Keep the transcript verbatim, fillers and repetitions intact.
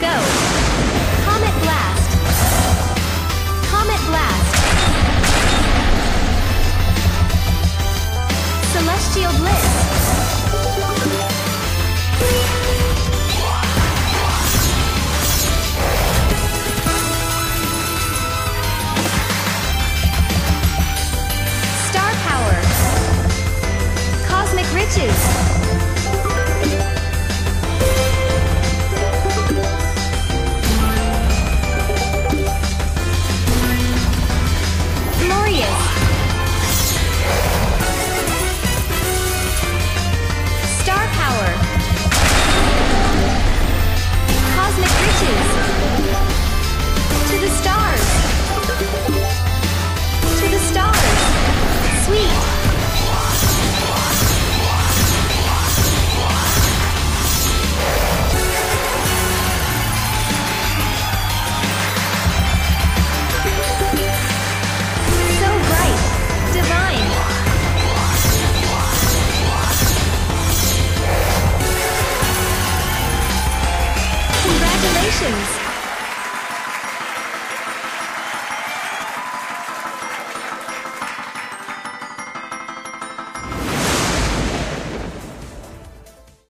go! Comet Blast! Comet Blast! Celestial Bliss! Star Power! Cosmic Riches!